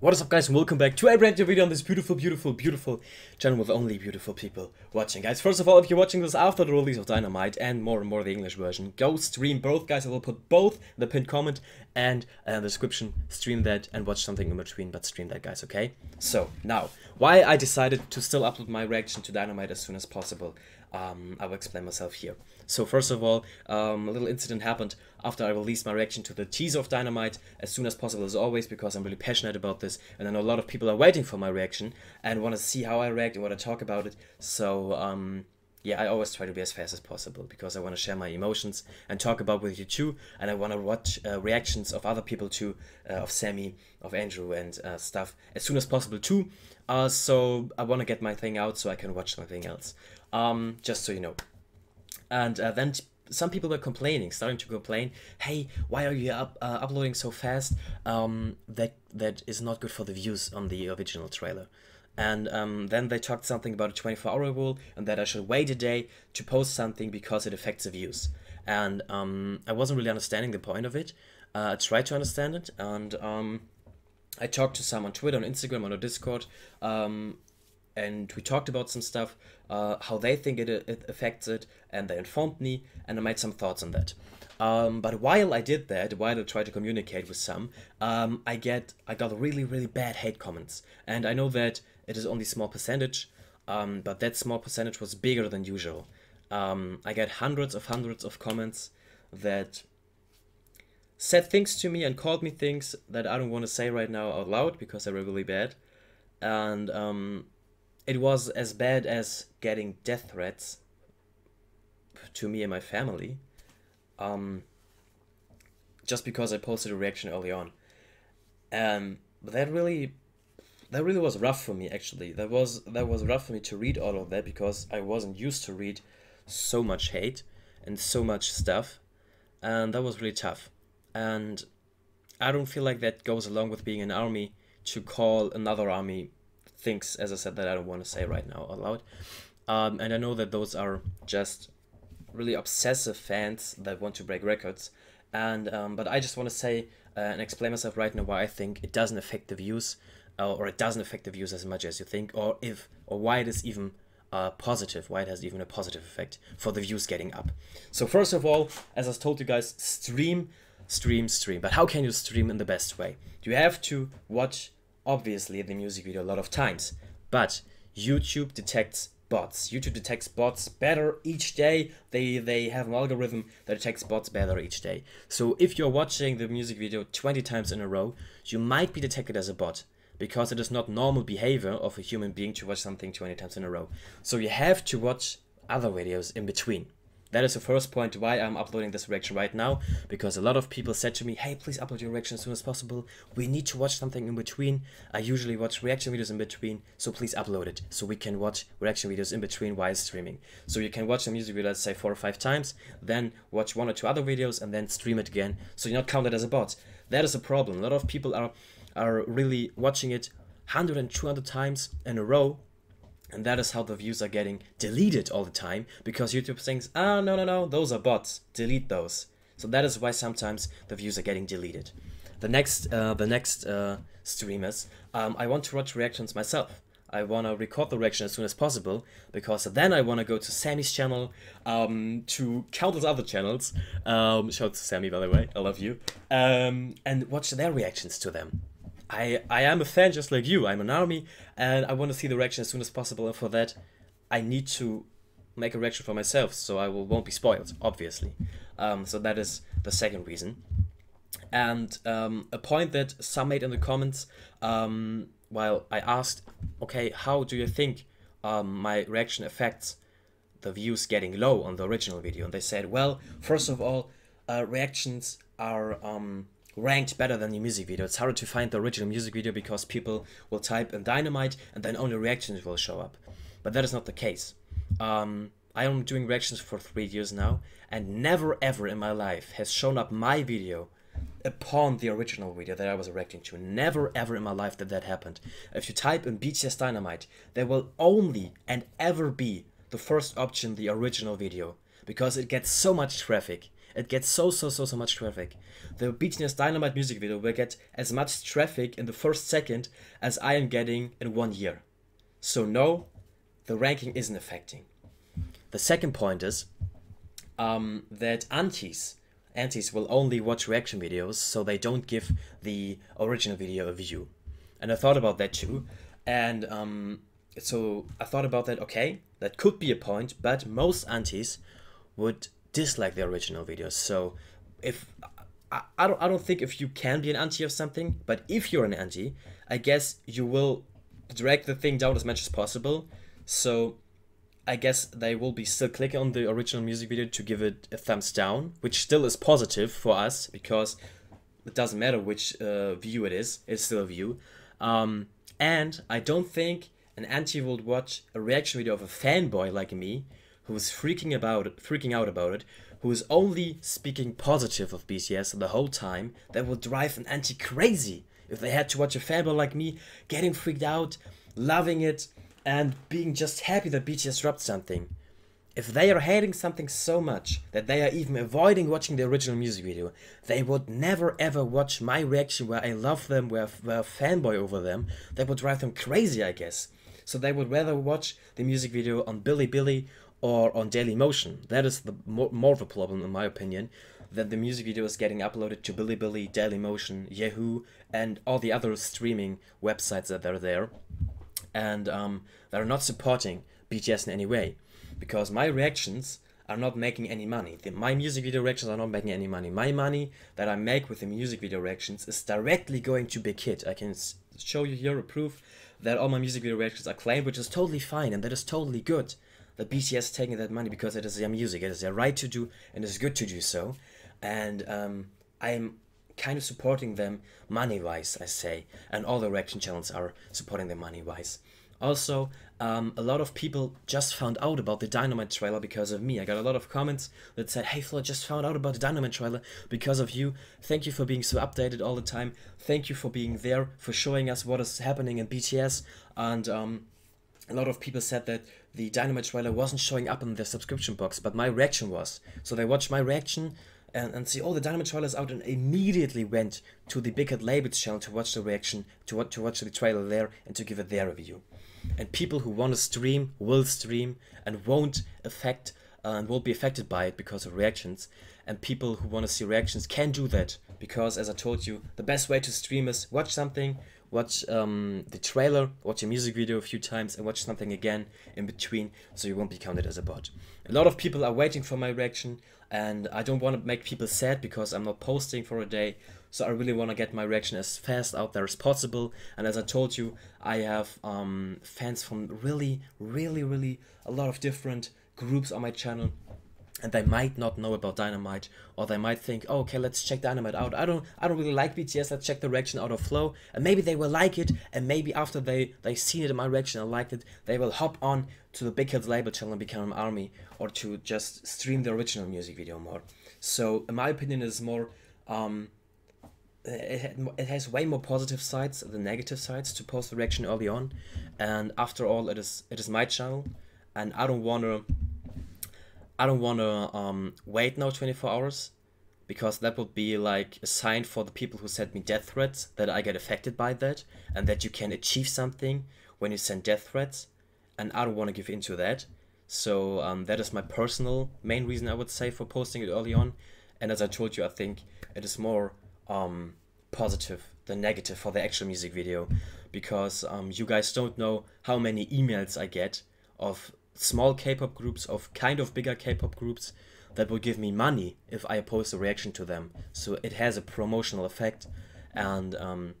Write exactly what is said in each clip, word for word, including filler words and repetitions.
What is up, guys, and welcome back to a brand new video on this beautiful, beautiful, beautiful channel with only beautiful people watching. Guys, first of all, if you're watching this after the release of Dynamite and more and more the English version, go stream both, guys. I will put both in the pinned comment and uh, the description. Stream that and watch something in between, but stream that, guys, okay? So, now, why I decided to still upload my reaction to Dynamite as soon as possible. Um, I will explain myself here. So first of all, um, a little incident happened after I released my reaction to the teaser of Dynamite as soon as possible, as always, because I'm really passionate about this and I know a lot of people are waiting for my reaction and want to see how I react and want to talk about it. So um, yeah, I always try to be as fast as possible because I want to share my emotions and talk about with you too, and I want to watch uh, reactions of other people too, uh, of Sammy, of Andrew and uh, stuff as soon as possible too. Uh, so I want to get my thing out so I can watch something else. Um, just so you know. And uh, then some people were complaining, starting to complain, hey, why are you up, uh, uploading so fast? Um, that that is not good for the views on the original trailer. And um, then they talked something about a twenty-four hour rule and that I should wait a day to post something because it affects the views. And um, I wasn't really understanding the point of it. Uh, I tried to understand it, and um, I talked to some on Twitter, on Instagram, on Discord, um, and we talked about some stuff, uh, how they think it, it affects it, and they informed me, and I made some thoughts on that. Um, but while I did that, while I tried to communicate with some, um, I get I got really, really bad hate comments. And I know that it is only a small percentage, um, but that small percentage was bigger than usual. Um, I got hundreds of hundreds of comments that said things to me and called me things that I don't want to say right now out loud because they were really bad. And um, it was as bad as getting death threats to me and my family, um, just because I posted a reaction early on. Um, but that really, that really was rough for me. Actually, that was that was rough for me to read all of that because I wasn't used to read so much hate and so much stuff, and that was really tough. And I don't feel like that goes along with being an army to call another army things, as I said, that I don't want to say right now out loud. Um, and I know that those are just really obsessive fans that want to break records. And um, but I just want to say uh, and explain myself right now why I think it doesn't affect the views, uh, or it doesn't affect the views as much as you think, or if or why it is even uh, positive, why it has even a positive effect for the views getting up. So first of all, as I told you guys, stream, stream, stream. But how can you stream in the best way? You have to watch, obviously, the music video a lot of times, but YouTube detects bots. YouTube detects bots better each day. They they have an algorithm that detects bots better each day. So if you're watching the music video twenty times in a row, you might be detected as a bot because it is not normal behavior of a human being to watch something twenty times in a row. So you have to watch other videos in between. That is the first point why I'm uploading this reaction right now, because a lot of people said to me, hey, please upload your reaction as soon as possible. We need to watch something in between. I usually watch reaction videos in between, so please upload it so we can watch reaction videos in between while streaming. So you can watch the music video, let's say four or five times, then watch one or two other videos and then stream it again, so you're not counted as a bot. That is a problem. A lot of people are, are really watching it one hundred and two hundred times in a row. And that is how the views are getting deleted all the time, because YouTube thinks, ah, no, no, no, those are bots, delete those. So that is why sometimes the views are getting deleted. The next, uh, the next uh, streamers, um, I want to watch reactions myself. I want to record the reaction as soon as possible, because then I want to go to Sammy's channel, um, to countless other channels. Um, shout out to Sammy, by the way, I love you. Um, and watch their reactions to them. I, I am a fan just like you. I'm an army and I want to see the reaction as soon as possible, and for that I need to make a reaction for myself so I will, won't be spoiled, obviously. Um, so that is the second reason. And um, a point that some made in the comments, um, while I asked, okay, how do you think um, my reaction affects the views getting low on the original video? And they said, well, first of all, uh, reactions are... Um, ranked better than the music video. It's harder to find the original music video because people will type in Dynamite and then only reactions will show up. But that is not the case. Um, I am doing reactions for three years now, and never ever in my life has shown up my video upon the original video that I was reacting to. Never ever in my life did that happen. If you type in B T S Dynamite, there will only and ever be the first option, the original video, because it gets so much traffic. It gets so, so, so, so much traffic. The B T S Dynamite music video will get as much traffic in the first second as I am getting in one year. So no, the ranking isn't affecting. The second point is um, that aunties, aunties will only watch reaction videos, so they don't give the original video a view. And I thought about that too. And um, so I thought about that, okay, that could be a point, but most aunties would dislike the original videos. So if I, I don't I don't think if you can be an auntie of something, but if you're an auntie, I guess you will drag the thing down as much as possible. So I guess they will be still clicking on the original music video to give it a thumbs down, which still is positive for us because it doesn't matter which uh, view it is, it's still a view. Um, and I don't think an auntie will watch a reaction video of a fanboy like me, who's freaking about it, freaking out about it, who is only speaking positive of B T S the whole time. That would drive an auntie crazy if they had to watch a fanboy like me getting freaked out, loving it, and being just happy that B T S dropped something. If they are hating something so much that they are even avoiding watching the original music video, they would never ever watch my reaction where I love them, where, where I fanboy over them. That would drive them crazy, I guess. So they would rather watch the music video on Bilibili or on Dailymotion. That is the more, more of a problem, in my opinion, that the music video is getting uploaded to Bilibili, Dailymotion, Yahoo, and all the other streaming websites that are there. And um, they're not supporting B T S in any way, because my reactions are not making any money. The, my music video reactions are not making any money. My money that I make with the music video reactions is directly going to Big Hit. I can show you here a proof that all my music video reactions are claimed, which is totally fine, and that is totally good. The B T S is taking that money because it is their music, it is their right to do, and it's good to do so. And um, I'm kind of supporting them money-wise, I say, and all the reaction channels are supporting them money-wise. Also, um, a lot of people just found out about the Dynamite trailer because of me. I got a lot of comments that said, "Hey Flo, just found out about the Dynamite trailer because of you. Thank you for being so updated all the time. Thank you for being there, for showing us what is happening in B T S." And um, a lot of people said that the Dynamite trailer wasn't showing up in their subscription box, but my reaction was. So they watched my reaction and, and see, oh, the Dynamite trailer is out, and immediately went to the Big Hit Labels channel to watch the reaction, to, to watch the trailer there, and to give it their review. And people who want to stream will stream and won't affect uh, and won't be affected by it because of reactions. And people who want to see reactions can do that because, as I told you, the best way to stream is watch something, watch um, the trailer, watch a music video a few times, and watch something again in between, so you won't be counted as a bot. A lot of people are waiting for my reaction, and I don't want to make people sad because I'm not posting for a day, so I really want to get my reaction as fast out there as possible. And as I told you, I have um, fans from really, really, really a lot of different groups on my channel, and they might not know about Dynamite, or they might think, oh, okay, let's check Dynamite out. I don't I don't really like B T S, let's check the reaction out of Flo. And maybe they will like it, and maybe after they, they seen it in my reaction and liked it, they will hop on to the Big Hit Label channel and become an army, or to just stream the original music video more. So, in my opinion, it's more, um, it, it has way more positive sides than negative sides to post the reaction early on. And after all, it is, it is my channel, and I don't want to... I don't want to um, wait now twenty-four hours, because that would be like a sign for the people who sent me death threats that I get affected by that, and that you can achieve something when you send death threats, and I don't want to give in to that. So um, that is my personal main reason, I would say, for posting it early on. And as I told you, I think it is more um, positive than negative for the actual music video, because um, you guys don't know how many emails I get of small K-pop groups, of kind of bigger K-pop groups, that will give me money if I post a reaction to them. So it has a promotional effect. And um,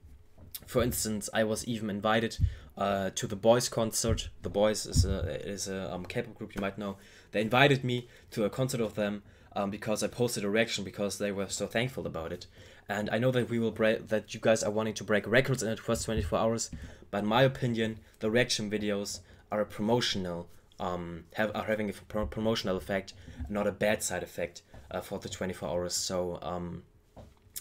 for instance, I was even invited uh, to the Boys concert. The Boys is a, is a um, K-pop group you might know. They invited me to a concert of them um, because I posted a reaction, because they were so thankful about it. And I know that we will break, that you guys are wanting to break records in the first twenty-four hours, but in my opinion, the reaction videos are a promotional Um, have, are having a pro promotional effect, not a bad side effect uh, for the twenty-four hours. So um,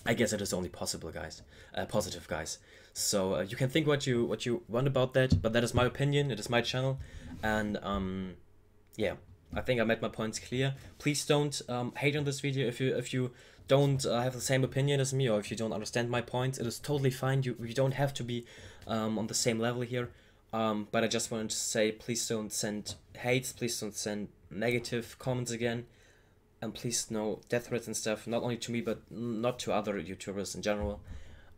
I guess it is only possible, guys, uh, positive, guys. So uh, you can think what you what you want about that, but that is my opinion. It is my channel, and um, yeah, I think I made my points clear. Please don't um, hate on this video if you if you don't uh, have the same opinion as me, or if you don't understand my points. It is totally fine. You you don't have to be um, on the same level here. Um, but I just wanted to say, please don't send hates, please don't send negative comments again, and please no death threats and stuff, not only to me, but not to other YouTubers in general,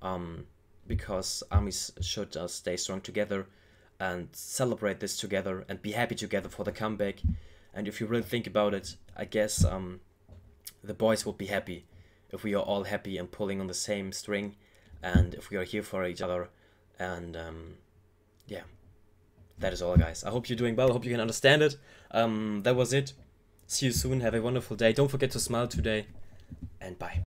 um, because armies should uh, stay strong together and celebrate this together and be happy together for the comeback. And if you really think about it, I guess um, the boys would be happy if we are all happy and pulling on the same string, and if we are here for each other, and um, yeah. That is all, guys. I hope you're doing well. I hope you can understand it. Um, that was it. See you soon. Have a wonderful day. Don't forget to smile today. And bye.